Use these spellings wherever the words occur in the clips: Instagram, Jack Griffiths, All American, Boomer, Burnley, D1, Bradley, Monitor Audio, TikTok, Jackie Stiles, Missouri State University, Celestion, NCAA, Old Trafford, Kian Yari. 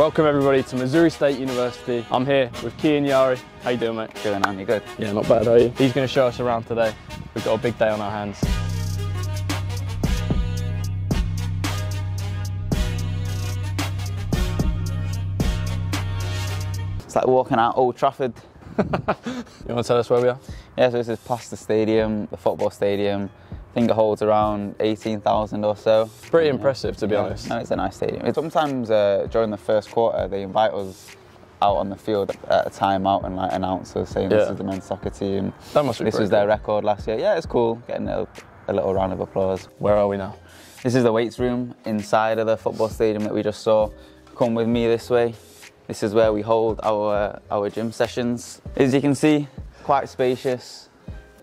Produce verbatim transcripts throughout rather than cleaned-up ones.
Welcome everybody to Missouri State University. I'm here with Kian Yari. How you doing, mate? Good, man. You good? Yeah, not bad, are you? He's going to show us around today. We've got a big day on our hands. It's like walking out Old Trafford. You want to tell us where we are? Yeah, so this is past the stadium, the football stadium. I think it holds around eighteen thousand or so. Pretty yeah. impressive, to be yeah. honest. No, it's a nice stadium. Sometimes uh, during the first quarter, they invite us out on the field at a timeout and like announce us, saying yeah. this is the men's soccer team. That must be This was their cool. record last year. Yeah, it's cool, getting a, a little round of applause. Where are we now? This is the weights room inside of the football stadium that we just saw. Come with me this way. This is where we hold our, our gym sessions. As you can see, quite spacious.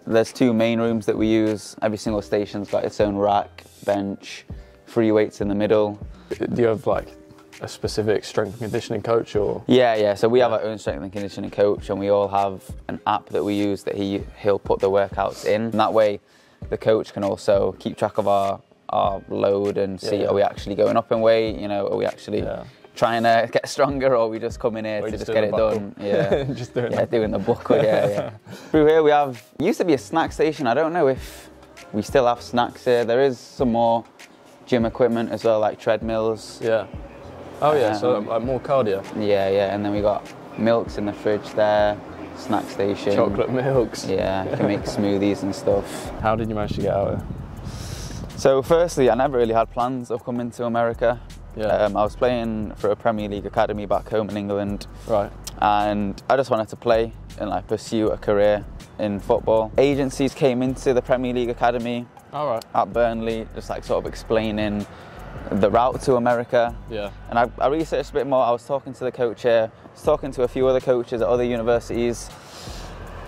There's two main rooms that we use. Every single station's got its own rack, bench, free weights in the middle. Do you have like a specific strength and conditioning coach or? Yeah, yeah, so we yeah. have our own strength and conditioning coach, and we all have an app that we use that he, he'll put the workouts in. And that way, the coach can also keep track of our, our load and see, yeah, yeah. are we actually going up in weight? You know, are we actually, yeah. trying to get stronger, or we just come in here or to just, just get it buckle. done. Yeah, just doing, yeah, doing the buckle, yeah, yeah. Through here we have, used to be a snack station. I don't know if we still have snacks here. There is some more gym equipment as well, like treadmills. Yeah. Oh yeah, um, so like more cardio. Yeah, yeah, and then we got milks in the fridge there, snack station. Chocolate milks. Yeah, you can make smoothies and stuff. How did you manage to get out of here? So firstly, I never really had plans of coming to America. Yeah. Um, I was playing for a Premier League academy back home in England. Right. And I just wanted to play and like pursue a career in football. Agencies came into the Premier League academy All right. at Burnley, just like sort of explaining the route to America. Yeah. And I, I researched a bit more. I was talking to the coach here, I was talking to a few other coaches at other universities.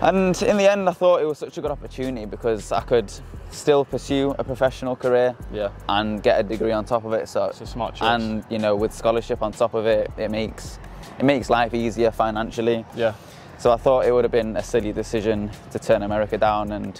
And in the end, I thought it was such a good opportunity because I could still pursue a professional career yeah. and get a degree on top of it. So it's a smart choice. And you know, with scholarship on top of it, it makes it makes life easier financially. Yeah. So I thought it would have been a silly decision to turn America down, and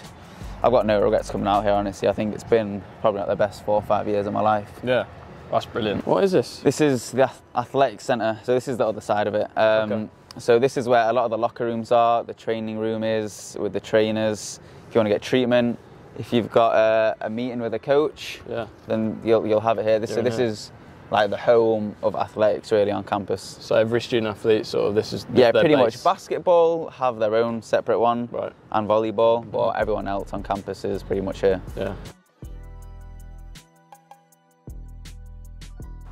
I've got no regrets coming out here. Honestly, I think it's been probably like the best four or five years of my life. Yeah. That's brilliant. What is this? This is the athletic centre. So this is the other side of it. Um, okay. So this is where a lot of the locker rooms are, the training room is with the trainers. If you want to get treatment, if you've got a, a meeting with a coach, yeah. then you'll, you'll have it here. This, so this here. is like the home of athletics really on campus. So every student athlete, sort of this is the, Yeah, pretty place. much. Basketball have their own separate one right. and volleyball, but mm-hmm. everyone else on campus is pretty much here. Yeah.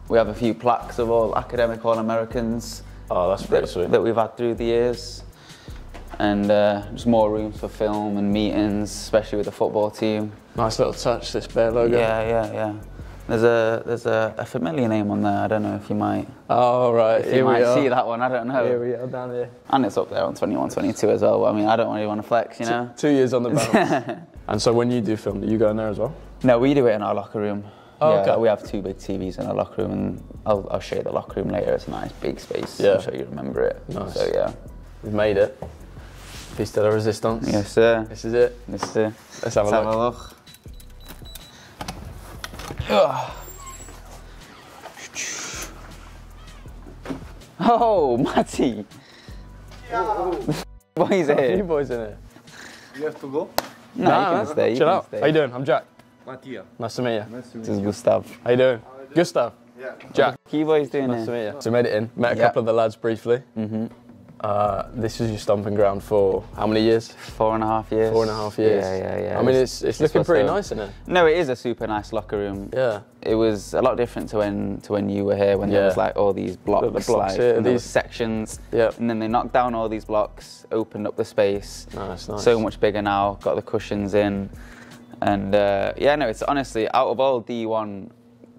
We have a few plaques of all academic All-Americans. Oh, that's pretty that, sweet. That we've had through the years. And uh, just more rooms for film and meetings, especially with the football team. Nice little touch, this bear logo. Yeah, yeah, yeah. There's a there's a, a familiar name on there. I don't know if you might. Oh, right. If you here might we are. see that one, I don't know. Here we are, down here. And it's up there on twenty-one, twenty-two as well. I mean, I don't really want to flex, you know? Two, two years on the bounce. And so when you do film, do you go in there as well? No, we do it in our locker room. Oh, yeah, okay. We have two big T Vs in our locker room, and I'll, I'll show you the locker room later. It's a nice big space. Yeah. I'm sure you remember it. Nice. So yeah, we've made it. Piece de la resistance. Yes, sir. This is it. This is it. Let's have, Let's a, have look. a look. Oh, Matty. Yeah. Boys here. A few boys in here. You have to go. No, nah, you can man. stay. You Chill can out. Stay. How you doing? I'm Jack. Mattia. Nice to meet you. Nice to meet this is you. Gustav. How you doing? How you doing? Gustav. Yeah. Jack. Keyboy's doing nice it. Nice to meet you. So made it in. Met a yep. couple of the lads briefly. Mm-hmm. Uh, this is your stomping ground for how many years? Four and a half years. Four and a half years. Yeah, yeah, yeah. I mean, it's it's, it's looking pretty so, nice, isn't it? No, it is a super nice locker room. Yeah. It was a lot different to when to when you were here, when yeah. there was like all these blocks, the, the blocks like here, these sections. Yeah. And then they knocked down all these blocks, opened up the space. Nice, nice. So much bigger now. Got the cushions in. And uh, yeah, no, it's honestly, out of all D one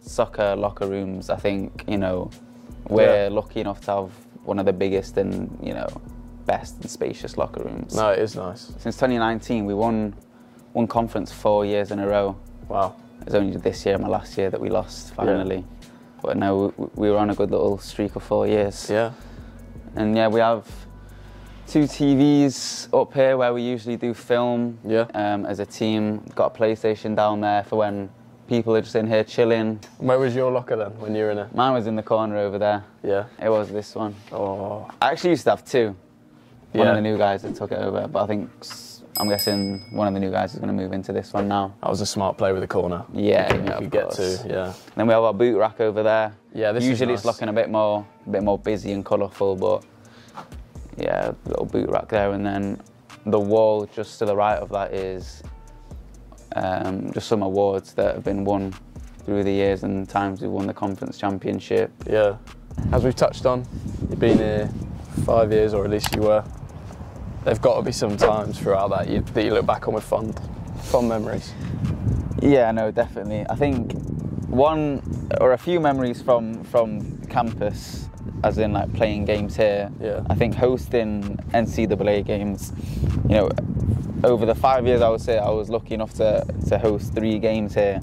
soccer locker rooms, I think, you know, we're yeah. lucky enough to have one of the biggest and, you know, best and spacious locker rooms. No, it is nice. Since twenty nineteen, we won one conference four years in a row. Wow. It was only this year and my last year that we lost, finally. Yeah. But no, we were on a good little streak of four years. Yeah. And yeah, we have two T Vs up here where we usually do film yeah. um, as a team. Got a PlayStation down there for when people are just in here chilling. Where was your locker then, when you were in it? Mine was in the corner over there. Yeah. It was this one. Oh. I actually used to have two. One yeah. of the new guys that took it over, but I think, I'm guessing one of the new guys is going to move into this one now. That was a smart play with the corner. Yeah, you, you know, could get to. Yeah. Then we have our boot rack over there. Yeah, this usually is nice. It's looking a bit more, a bit more busy and colourful, but yeah, little boot rack there, and then the wall just to the right of that is um, just some awards that have been won through the years and the times we won the conference championship. Yeah. As we've touched on, you've been here five years, or at least you were. There've got to be some times throughout that you, that you look back on with fond, fond memories. Yeah, no, definitely. I think one or a few memories from from campus, as in like playing games here. Yeah. I think hosting N C double A games. You know, over the five years I was here, I was lucky enough to to host three games here,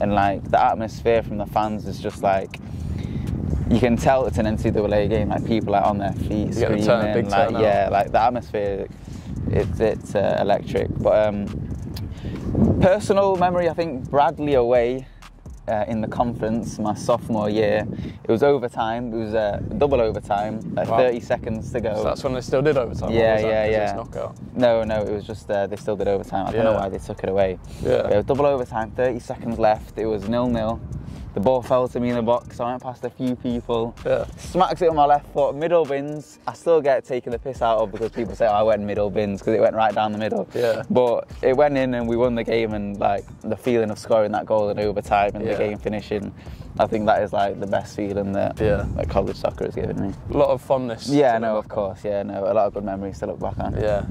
and like the atmosphere from the fans is just like. You can tell it's an N C double A game. Like people are on their feet, you screaming. Turn, big like, turn yeah, like the atmosphere, it's it's uh, electric. But um, personal memory, I think Bradley away uh, in the conference, my sophomore year. It was overtime. It was uh, double overtime. Like wow. thirty seconds to go. So that's when they still did overtime. Yeah, was yeah, that? yeah. It was knockout. No, no, it was just uh, they still did overtime. I don't yeah. know why they took it away. Yeah. It was double overtime. thirty seconds left. It was nil nil. The ball fell to me in the box, I went past a few people, yeah. smacks it on my left foot, middle bins. I still get taken the piss out of because people say, oh, I went middle bins because it went right down the middle. Yeah. But it went in and we won the game, and like the feeling of scoring that goal in overtime and yeah. the game finishing, I think that is like the best feeling that, yeah. that college soccer has given me. A lot of fondness. Yeah, no, of course, yeah, no, a lot of good memories to look back on. Yeah.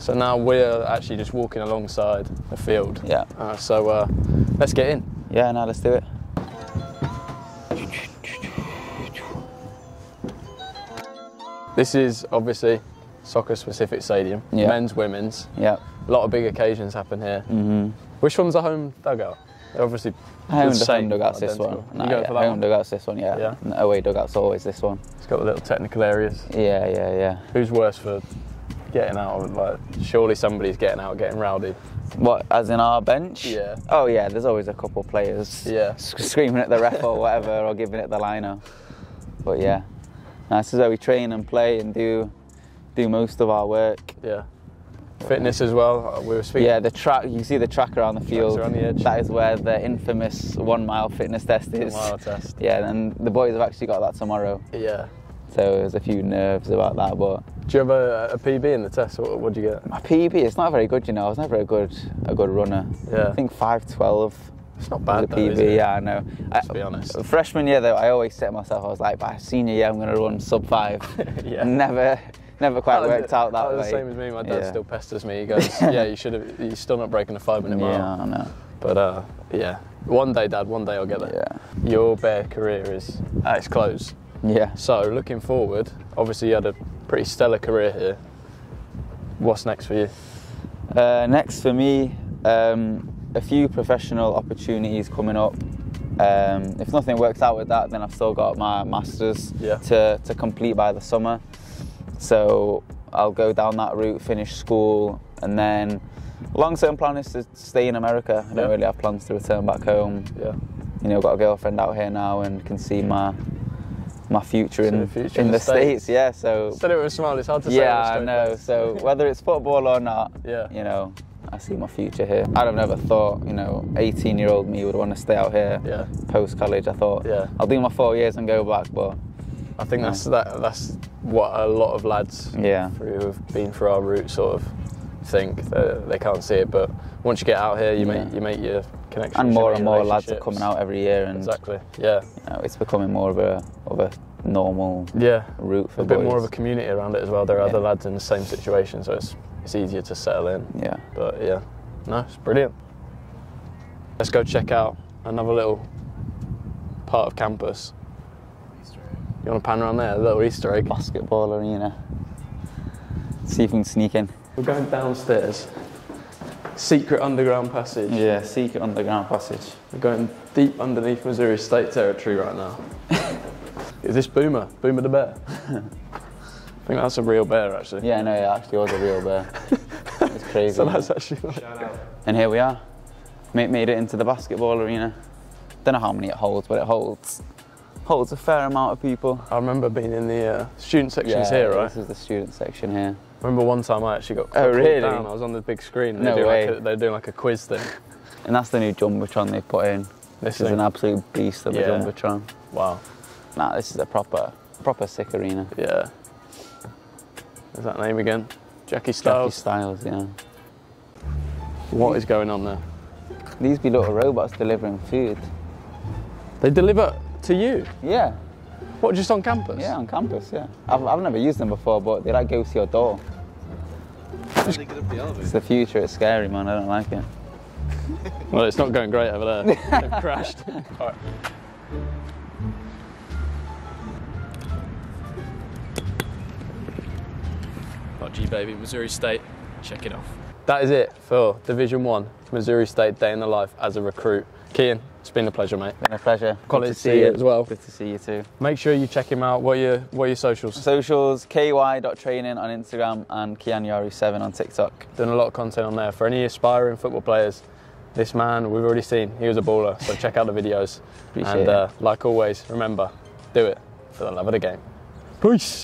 So now we're actually just walking alongside the field. Yeah. Uh, so uh, let's get in. Yeah, now let's do it. This is obviously soccer-specific stadium, yeah. men's, women's. Yeah. A lot of big occasions happen here. Mm-hmm. Which one's the home dugout? They're obviously home, the home dugout's identical. This one. No, you go yeah, for that home one? dugout's this one, yeah. yeah. No, away dugout's always this one. It's got the little technical areas. Yeah, yeah, yeah. Who's worse for getting out of, like, surely somebody's getting out, getting rowdy. What, as in our bench? Yeah. Oh yeah, there's always a couple of players yeah. screaming at the ref or whatever, or giving it the liner. But yeah. Now, this is where we train and play and do do most of our work. Yeah. Fitness as well, we were speaking. Yeah, the track, you see the track around the field. Around the edge. That is where the infamous one mile fitness test is. One mile test. Yeah, and the boys have actually got that tomorrow. Yeah. So there's a few nerves about that, but. Do you have a, a P B in the test? What what'd you get? My P B, it's not very good, you know. I was never a good a good runner. Yeah. I think five twelve. It's not bad, though, P B, is it? Yeah, I know. Let's be honest. Freshman year, though, I always set myself. I was like, by senior year, I'm going to run sub five. yeah. Never, never quite that worked out that, that way. That's the same as me. My dad yeah. still pesters me. He goes, "Yeah, you should have. You're still not breaking the five-minute mile." Yeah, I know. But uh, yeah, one day, Dad. One day, I'll get there. Yeah. Your bare career is at its close. Yeah. So looking forward, obviously, you had a pretty stellar career here. What's next for you? Uh, next for me. Um, A few professional opportunities coming up. Um, if nothing works out with that, then I've still got my masters yeah. to, to complete by the summer. So I'll go down that route, finish school, and then long-term plan is to stay in America. I don't yeah. really have plans to return back home. Yeah, you know, got a girlfriend out here now and can see my my future in, future in, in the States. States. Yeah, so said it with a smile. It's hard to say. Yeah, I know. So whether it's football or not, yeah, you know. I see my future here. I'd have never thought, you know, eighteen-year-old me would want to stay out here yeah. post-college. I thought, yeah. I'll do my four years and go back, but... I think that's that, that's what a lot of lads yeah. who have been through our route sort of think. They, they can't see it, but once you get out here, you, yeah. make, you make your connections. And more and more lads are coming out every year. And, exactly, yeah. You know, it's becoming more of a, of a normal yeah. route for boys. A bit boys. more of a community around it as well. There are yeah. other lads in the same situation, so it's... It's easier to settle in. Yeah. But yeah, no, it's brilliant. Let's go check out another little part of campus. You want to pan around there? A little Easter egg. Basketball arena. See if we can sneak in. We're going downstairs. Secret underground passage. Yeah, secret underground passage. We're going deep underneath Missouri State territory right now. Is this Boomer? Boomer the Bear? I think that's a real bear, actually. Yeah, no, it actually was a real bear. It's crazy. So that's actually... Shout out. And here we are. Made, made it into the basketball arena. Don't know how many it holds, but it holds holds a fair amount of people. I remember being in the uh, student sections yeah, here, right? This is the student section here. I remember one time I actually got oh, really? down. I was on the big screen. And no they do way. Like a, they're doing like a quiz thing. And that's the new Jumbotron they put in. This, this is an absolute beast of yeah. a Jumbotron. Wow. Nah, this is a proper, proper sick arena. Yeah. Is that name again? Jackie Stiles? Jackie Stiles, yeah. What is going on there? These be little robots delivering food. They deliver to you? Yeah. What, just on campus? Yeah, on campus, yeah. I've, I've never used them before, but they like go to your door. Just, it's the future, it's scary, man. I don't like it. Well, it's not going great over there. They've crashed. All right. G baby, Missouri State, check it off. That is it for Division One, Missouri State Day in the Life as a recruit. Kian, it's been a pleasure, mate. Been a pleasure. Quality to see you as well. Good to see you too. Make sure you check him out. What are your what are your socials? Socials, K Y dot training on Instagram and Kian Yari seven on TikTok. Doing a lot of content on there for any aspiring football players. This man we've already seen. He was a baller, so check out the videos. Appreciate and, it. And uh, like always, remember, do it for the love of the game. Peace.